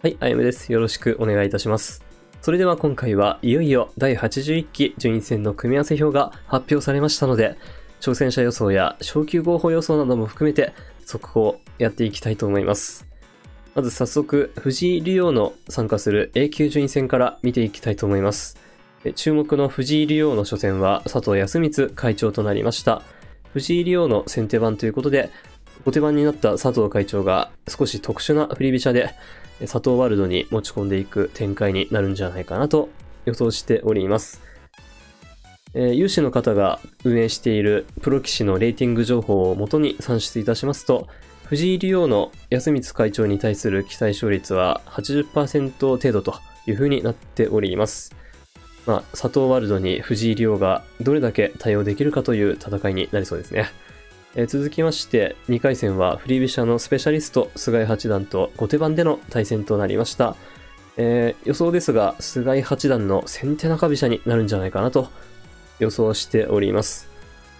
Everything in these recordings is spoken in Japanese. はい、あやむです。よろしくお願いいたします。それでは今回はいよいよ第81期順位戦の組み合わせ表が発表されましたので、挑戦者予想や昇級候補予想なども含めて速報やっていきたいと思います。まず早速、藤井竜王の参加する A 級順位戦から見ていきたいと思います。注目の藤井竜王の初戦は佐藤康光会長となりました。藤井竜王の先手番ということで、後手番になった佐藤会長が少し特殊な振り飛車で佐藤ワールドに持ち込んでいく展開になるんじゃないかなと予想しております。有志の方が運営しているプロ棋士のレーティング情報を元に算出いたしますと、藤井竜王の康光会長に対する期待勝率は 80% 程度というふうになっております。佐藤ワールドに藤井竜王がどれだけ対応できるかという戦いになりそうですね。続きまして2回戦は振り飛車のスペシャリスト菅井八段と後手番での対戦となりました。予想ですが菅井八段の先手中飛車になるんじゃないかなと予想しております。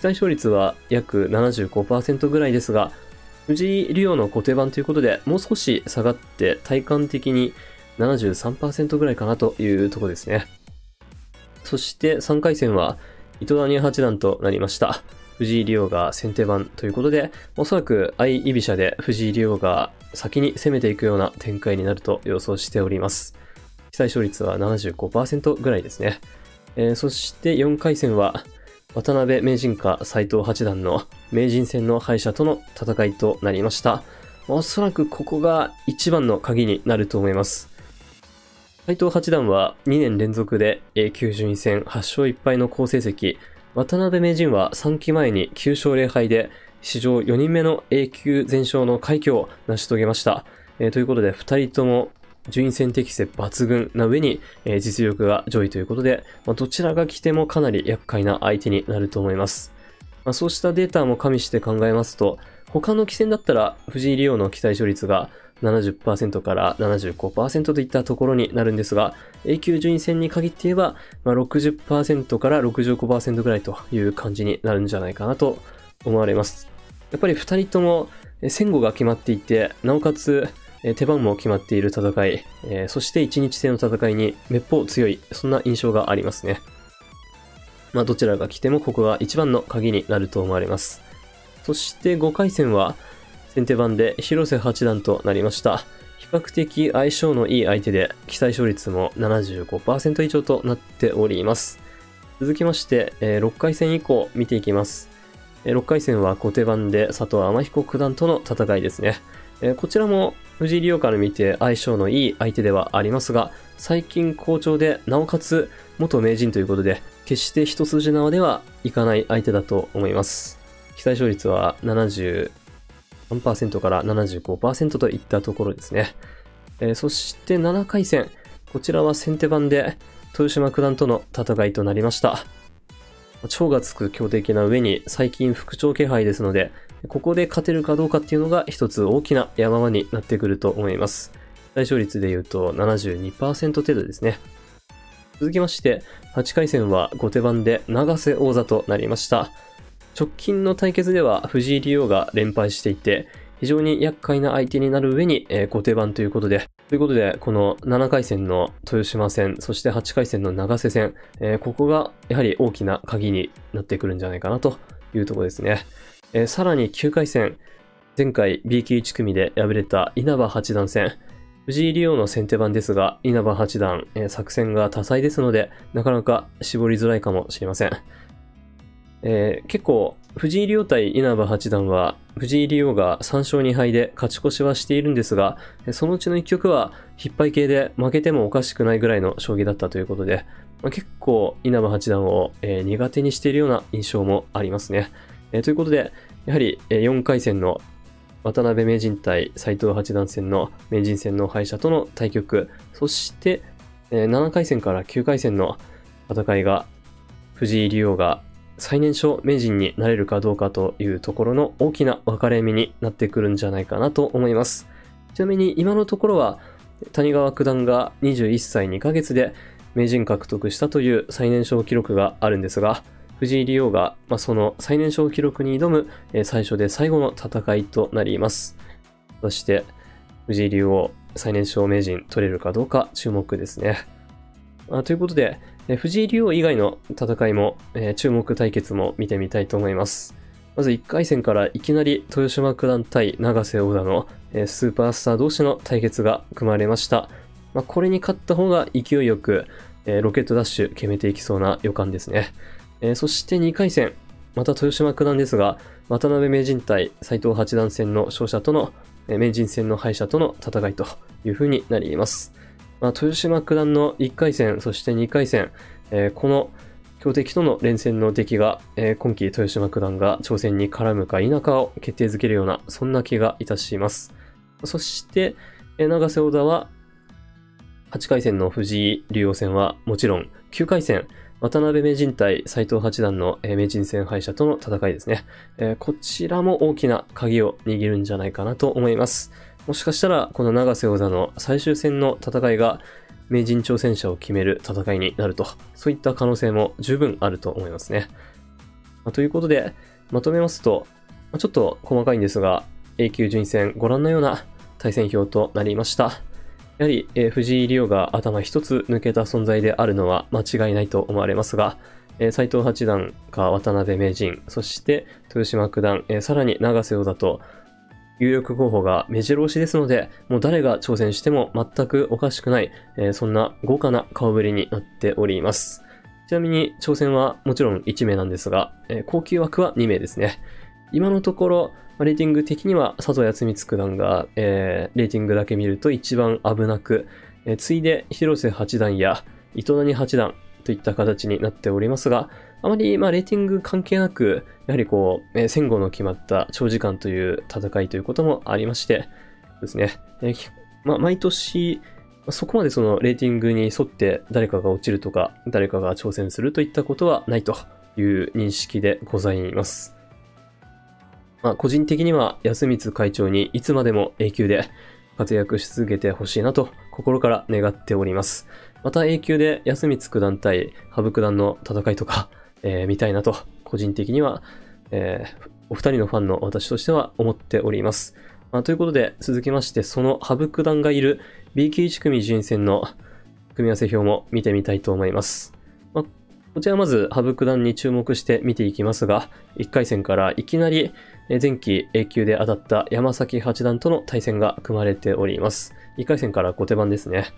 期待勝率は約 75% ぐらいですが、藤井竜王の後手番ということでもう少し下がって体感的に 73% ぐらいかなというところですね。そして3回戦は糸谷八段となりました。藤井竜王が先手番ということで、おそらく相居飛車で藤井竜王が先に攻めていくような展開になると予想しております。期待勝率は 75% ぐらいですね。そして4回戦は渡辺名人か斎藤八段の名人戦の敗者との戦いとなりました。おそらくここが一番の鍵になると思います。斎藤八段は2年連続で A 級順位戦8勝1敗の好成績、渡辺名人は3期前に9勝0敗で史上4人目の A 級全勝の快挙を成し遂げました。ということで2人とも順位戦適性抜群な上に、実力が上位ということで、どちらが来てもかなり厄介な相手になると思います。そうしたデータも加味して考えますと、他の棋戦だったら藤井竜王の期待勝率が70% から 75% といったところになるんですが、A 級順位戦に限って言えば、60% から 65% ぐらいという感じになるんじゃないかなと思われます。やっぱり2人とも先後が決まっていて、なおかつ手番も決まっている戦い、そして1日制の戦いにめっぽう強い、そんな印象がありますね。どちらが来てもここが一番の鍵になると思われます。そして5回戦は、先手番で広瀬八段となりました。比較的相性のいい相手で、期待勝率も 75% 以上となっております。続きまして、6回戦以降見ていきます。6回戦は後手番で佐藤天彦九段との戦いですね。こちらも藤井竜王から見て相性のいい相手ではありますが、最近好調で、なおかつ元名人ということで、決して一筋縄ではいかない相手だと思います。期待勝率は73% から 75% といったところですね。そして7回戦。こちらは先手番で豊島九段との戦いとなりました。超がつく強敵な上に最近復調気配ですので、ここで勝てるかどうかっていうのが一つ大きな山場になってくると思います。期待勝率でいうと 72% 程度ですね。続きまして、8回戦は後手番で永瀬王座となりました。直近の対決では藤井竜王が連敗していて、非常に厄介な相手になる上に後手番ということで、この7回戦の豊島戦、そして8回戦の永瀬戦、ここがやはり大きな鍵になってくるんじゃないかなというところですね。さらに9回戦、前回 B 級1組で敗れた稲葉八段戦、藤井竜王の先手番ですが、稲葉八段、作戦が多彩ですので、なかなか絞りづらいかもしれません。結構、藤井竜王対稲葉八段は、藤井竜王が3勝2敗で勝ち越しはしているんですが、そのうちの1局は、引っ張り系で負けてもおかしくないぐらいの将棋だったということで、結構、稲葉八段を、苦手にしているような印象もありますね。ということで、やはり、4回戦の渡辺名人対斎藤八段戦の名人戦の敗者との対局、そして、7回戦から9回戦の戦いが、藤井竜王が、最年少名人になれるかどうかというところの大きな分かれ目になってくるんじゃないかなと思います。ちなみに今のところは谷川九段が21歳2ヶ月で名人獲得したという最年少記録があるんですが、藤井竜王がその最年少記録に挑む最初で最後の戦いとなります。そして藤井竜王、最年少名人取れるかどうか注目ですね。ということで、藤井竜王以外の戦いも、注目対決も見てみたいと思います。まず1回戦からいきなり豊島九段対永瀬王座の、スーパースター同士の対決が組まれました。これに勝った方が勢いよく、ロケットダッシュ決めていきそうな予感ですね。そして2回戦、また豊島九段ですが、渡辺名人対斎藤八段戦の勝者との、名人戦の敗者との戦いという風になります。豊島九段の1回戦、そして2回戦、この強敵との連戦の出来が、今季豊島九段が挑戦に絡むか否かを決定づけるような、そんな気がいたします。そして、永瀬王座は、8回戦の藤井竜王戦はもちろん、9回戦、渡辺名人対斎藤八段の名人戦敗者との戦いですね。こちらも大きな鍵を握るんじゃないかなと思います。もしかしたら、この永瀬王座の最終戦の戦いが、名人挑戦者を決める戦いになると、そういった可能性も十分あると思いますね。ということで、まとめますと、ちょっと細かいんですが、A級順位戦ご覧のような対戦表となりました。やはり、藤井竜王が頭一つ抜けた存在であるのは間違いないと思われますが、斎藤八段か渡辺名人、そして豊島九段、さらに永瀬王座と有力候補が目白押しですので、もう誰が挑戦しても全くおかしくない、そんな豪華な顔ぶれになっております。ちなみに挑戦はもちろん1名なんですが、降級枠は2名ですね。今のところ、レーティング的には佐藤康光九段が、レーティングだけ見ると一番危なく、次いで広瀬八段や糸谷八段といった形になっておりますが、あまりレーティング関係なく、やはりこう、先後の決まった長時間という戦いということもありましてですね、毎年、そこまでそのレーティングに沿って誰かが落ちるとか、誰かが挑戦するといったことはないという認識でございます。個人的には康光会長にいつまでも A 級で活躍し続けてほしいなと心から願っております。また A 級で康光九段対羽生九段の戦いとか、見たいなと個人的には、お二人のファンの私としては思っております。ということで続きましてその羽生九段がいる B 級1組順位戦の組み合わせ表も見てみたいと思います。こちらまず羽生九段に注目して見ていきますが、1回戦からいきなり前期 A 級で当たった山崎八段との対戦が組まれております。1回戦から後手番ですね。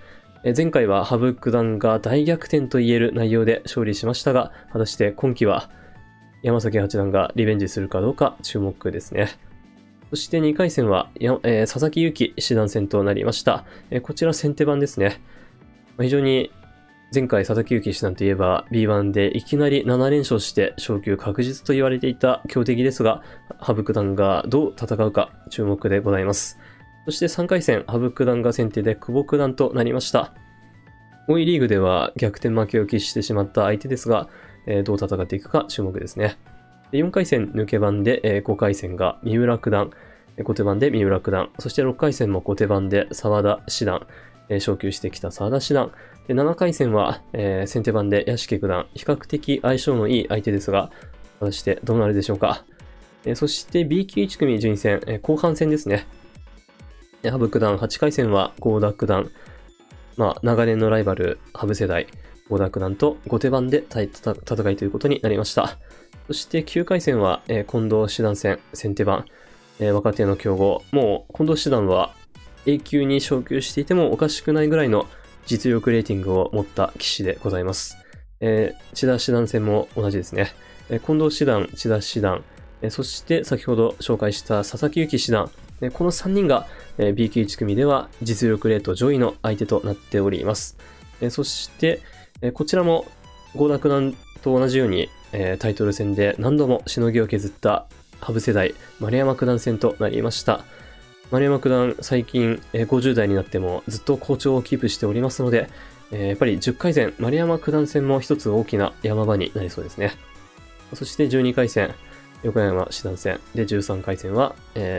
前回は羽生九段が大逆転と言える内容で勝利しましたが、果たして今期は山崎八段がリベンジするかどうか注目ですね。そして2回戦は佐々木勇気七段戦となりました。こちら先手番ですね。非常に前回佐々木勇気七段といえば B1 でいきなり7連勝して昇級確実と言われていた強敵ですが、羽生九段がどう戦うか注目でございます。そして3回戦、羽生九段が先手で久保九段となりました。5位リーグでは逆転負けを喫してしまった相手ですが、どう戦っていくか注目ですね。4回戦抜け番で、5回戦が三浦九段、後手番で三浦九段、そして6回戦も後手番で澤田七段、昇級してきた澤田七段。で7回戦は、先手番で屋敷九段、比較的相性のいい相手ですが、果たしてどうなるでしょうか。そして B 級1組順位戦、後半戦ですね。羽生九段8回戦は郷田九段、長年のライバル羽生世代、郷田九段と後手番で戦いということになりました。そして9回戦は、近藤七段戦、先手番、若手の強豪、もう近藤七段は A 級に昇級していてもおかしくないぐらいの実力レーティングを持った棋士でございます。千田七段戦も同じですね。近藤七段、千田七段、そして先ほど紹介した佐々木勇気七段、この3人が B 級1組では実力レート上位の相手となっております。そして、こちらも郷田九段と同じようにタイトル戦で何度もしのぎを削った羽生世代、丸山九段戦となりました。丸山九段、最近50代になってもずっと好調をキープしておりますので、やっぱり10回戦、丸山九段戦も一つ大きな山場になりそうですね。そして12回戦、横山七段戦。で、13回戦は、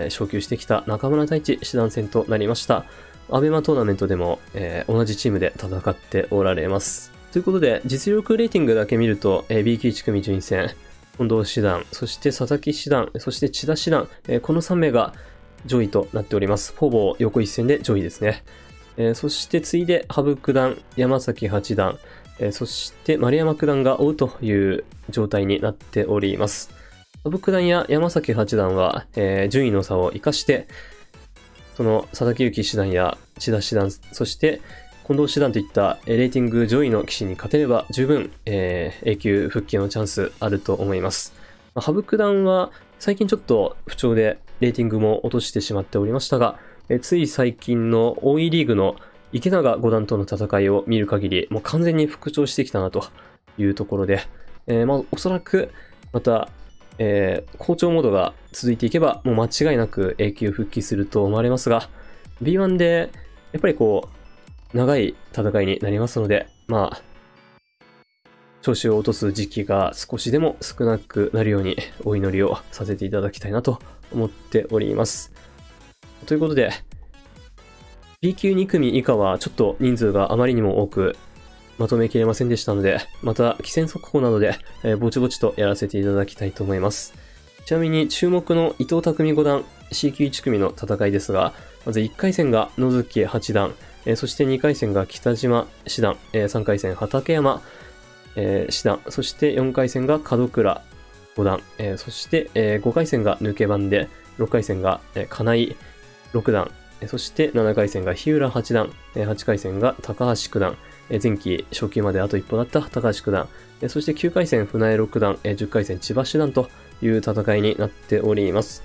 昇級してきた中村太地七段戦となりました。アベマトーナメントでも、同じチームで戦っておられます。ということで、実力レーティングだけ見ると、B 級1組順位戦、近藤七段、そして佐々木七段、そして千田七段、この3名が上位となっております。ほぼ横一線で上位ですね。そして次いで羽生九段、山崎八段、そして丸山九段が追うという状態になっております。羽生九段や山崎八段は、順位の差を生かしてその佐々木勇気七段や千田七段、そして近藤七段といったレーティング上位の棋士に勝てれば十分、A級復帰のチャンスあると思います。羽生九段は最近ちょっと不調でレーティングも落としてしまっておりましたが、つい最近の王位リーグの池永五段との戦いを見る限り、もう完全に復調してきたなというところで、おそらくまた、好調モードが続いていけば、もう間違いなく A 級復帰すると思われますが、B1 でやっぱりこう、長い戦いになりますので、まあ、調子を落とす時期が少しでも少なくなるようにお祈りをさせていただきたいなと思っております。ということで、B 級2組以下はちょっと人数があまりにも多くまとめきれませんでしたので、また棋戦速報などで、ぼちぼちとやらせていただきたいと思います。ちなみに注目の伊藤匠五段 C 級1組の戦いですが、まず1回戦が野月八段、そして2回戦が北島四段、3回戦畠山四段、そして4回戦が門倉五段、そして5回戦が抜け番で、6回戦が金井六段、そして7回戦が日浦八段、8回戦が高橋九段、前期初級まであと一歩だった高橋九段、そして9回戦船江六段、10回戦千葉四段という戦いになっております。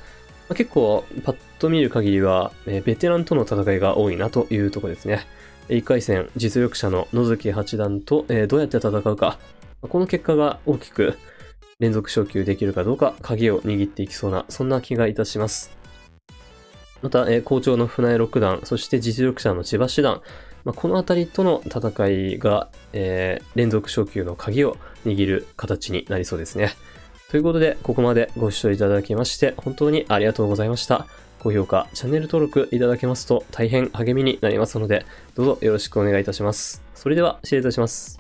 結構パッと見る限りは、ベテランとの戦いが多いなというところですね。1回戦、実力者の野月八段とどうやって戦うか、この結果が大きく連続昇級できるかどうか、鍵を握っていきそうな、そんな気がいたします。また、好調の船江六段、そして実力者の千葉四段、この辺りとの戦いが、連続昇級の鍵を握る形になりそうですね。ということで、ここまでご視聴いただきまして、本当にありがとうございました。高評価、チャンネル登録いただけますと大変励みになりますので、どうぞよろしくお願いいたします。それでは、失礼いたします。